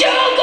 you